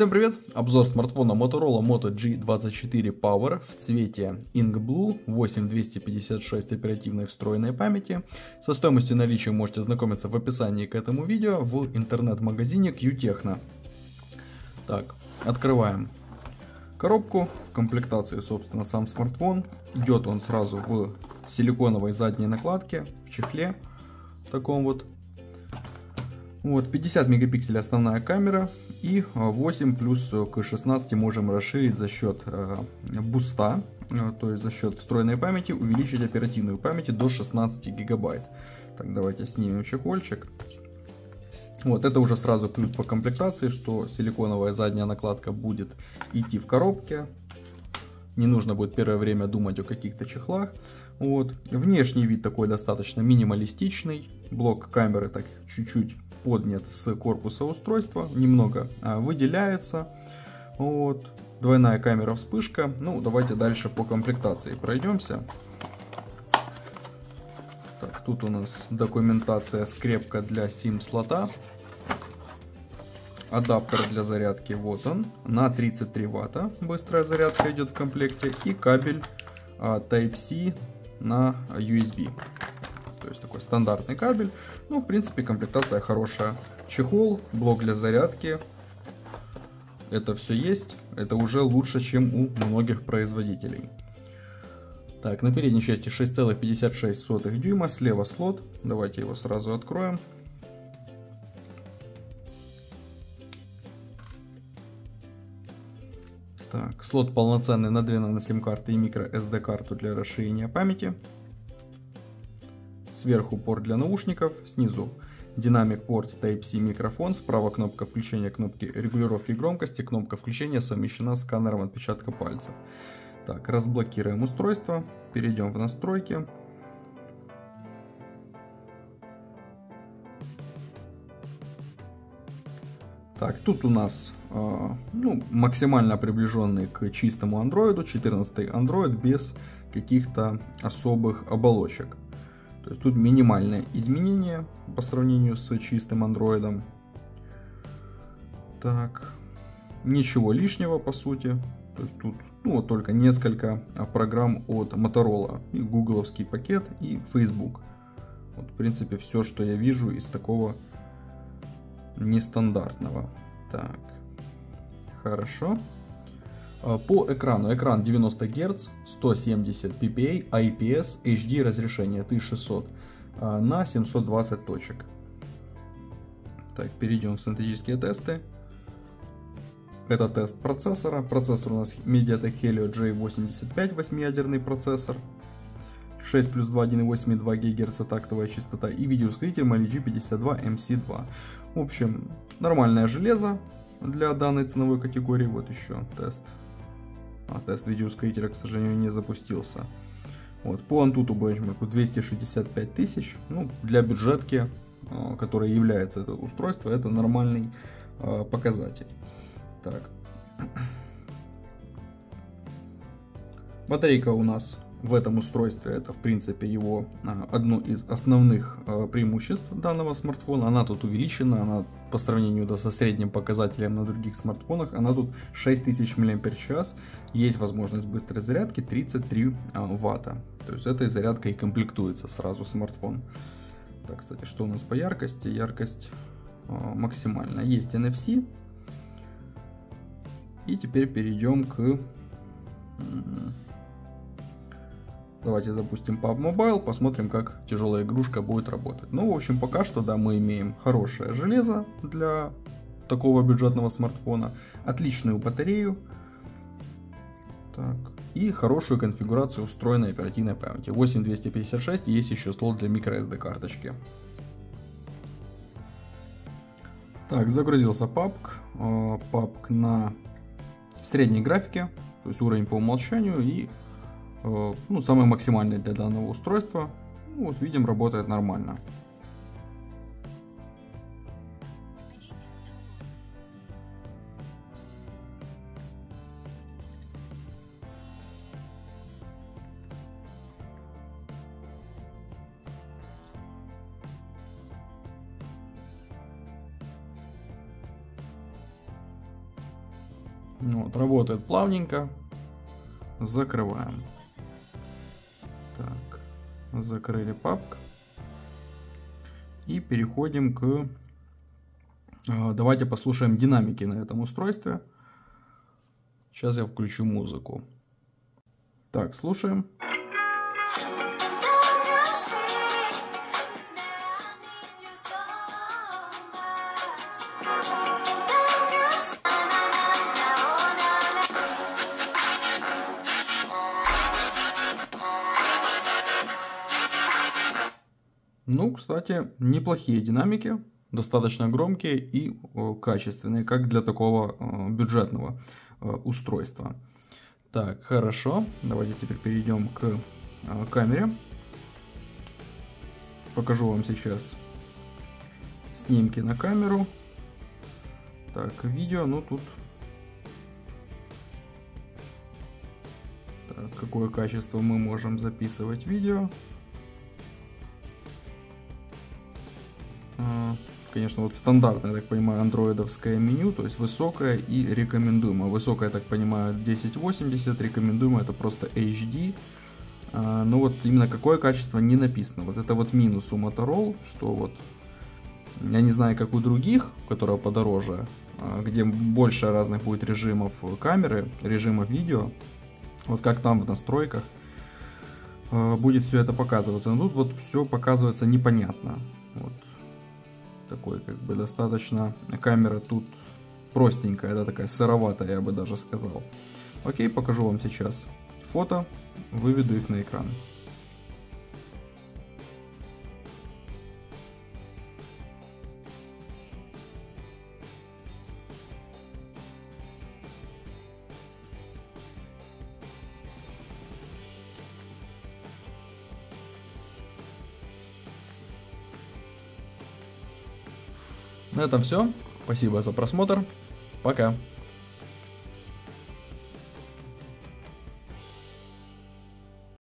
Всем привет! Обзор смартфона Motorola Moto G24 Power в цвете InkBlue, 8256 оперативной встроенной памяти. Со стоимостью наличия можете ознакомиться в описании к этому видео в интернет-магазине QTechno. Так, открываем коробку. В комплектации, собственно, сам смартфон. Идет он сразу в силиконовой задней накладке, в чехле таком вот. 50 мегапикселей основная камера и 8 плюс к 16 можем расширить за счет буста, то есть за счет встроенной памяти, увеличить оперативную память до 16 гигабайт. Так, давайте снимем чехольчик. Это уже сразу плюс по комплектации, что силиконовая задняя накладка будет идти в коробке. Не нужно будет первое время думать о каких-то чехлах. Внешний вид такой достаточно минималистичный. Блок камеры так чуть-чуть поднят с корпуса устройства, немного выделяется. Двойная камера, вспышка. Давайте дальше по комплектации пройдемся. Так, тут у нас документация, скрепка для сим-слота. Адаптер для зарядки, вот он, на 33 ватта. Быстрая зарядка идет в комплекте. И кабель Type-C на USB. То есть такой стандартный кабель. В принципе, комплектация хорошая. Чехол, блок для зарядки. Это все есть. Это уже лучше, чем у многих производителей. Так, на передней части 6,56 дюйма. Слева слот. Давайте его сразу откроем. Так, слот полноценный на 2 нано-сим-карты и микро-SD-карту для расширения памяти. Сверху порт для наушников, снизу динамик порт Type-C микрофон, справа кнопка включения, кнопки регулировки громкости, кнопка включения совмещена с сканером отпечатка пальцев. Так, разблокируем устройство, перейдем в настройки. Так, тут у нас максимально приближенный к чистому Android, 14-й Android без каких-то особых оболочек. То есть тут минимальное изменение по сравнению с чистым Android. Так, ничего лишнего по сути. То есть тут только несколько программ от Motorola, и гугловский пакет, и Facebook. В принципе, все, что я вижу из такого нестандартного. Так, хорошо. По экрану. Экран 90 Гц, 170 ppi, IPS, HD разрешение 1600 на 720 точек. Так, перейдем в синтетические тесты. Это тест процессора. Процессор у нас MediaTek Helio G85, 8-ядерный процессор. 6 плюс 2, 1,8 и 2 ГГц тактовая частота. И видеоускоритель Mali-G52 MC2. В общем, нормальное железо для данной ценовой категории. Вот еще тест. Тест видеоускорителя, к сожалению, не запустился. По Antutu Benchmark 265 тысяч. Для бюджетки, которая является это устройство, это нормальный показатель. Так. Батарейка у нас в этом устройстве, это в принципе его одно из основных преимуществ данного смартфона. Она тут увеличена, она по сравнению со средним показателем на других смартфонах, она тут 6000 мАч, есть возможность быстрой зарядки 33 ватта. То есть этой зарядкой и комплектуется сразу смартфон. Так, кстати, что у нас по яркости? Яркость максимальная. Есть NFC. И теперь перейдем к... Давайте запустим PUBG Mobile, посмотрим, как тяжелая игрушка будет работать. В общем, пока что, да, мы имеем хорошее железо для такого бюджетного смартфона, отличную батарею, так, и хорошую конфигурацию встроенной оперативной памяти. 8256, есть еще слот для microSD карточки. Так, загрузился PUBG. PUBG на средней графике, то есть уровень по умолчанию и... самый максимальный для данного устройства. Видим, работает нормально. Вот, работает плавненько. Закрываем. Так, закрыли папку. И переходим к... Давайте послушаем динамики на этом устройстве. Сейчас я включу музыку. Так, слушаем. Ну, кстати, неплохие динамики, достаточно громкие и качественные, как для такого бюджетного устройства. Так, хорошо, давайте теперь перейдем к камере. Покажу вам сейчас снимки на камеру. Так, видео, ну тут... Так, какое качество мы можем записывать видео. Конечно, вот стандартное, я так понимаю, андроидовское меню, то есть высокое и рекомендуемое. Высокое, я так понимаю, 1080, рекомендуемое это просто HD. Но вот именно какое качество не написано. Вот это вот минус у Motorola, что вот, я не знаю, как у других, у которого подороже, где больше разных будет режимов камеры, режимов видео, вот как там в настройках будет все это показываться. Но тут вот все показывается непонятно. Вот. Такой, как бы, достаточно камера тут простенькая, да, такая сыроватая, я бы даже сказал. Окей, покажу вам сейчас фото, выведу их на экран. На этом все. Спасибо за просмотр. Пока.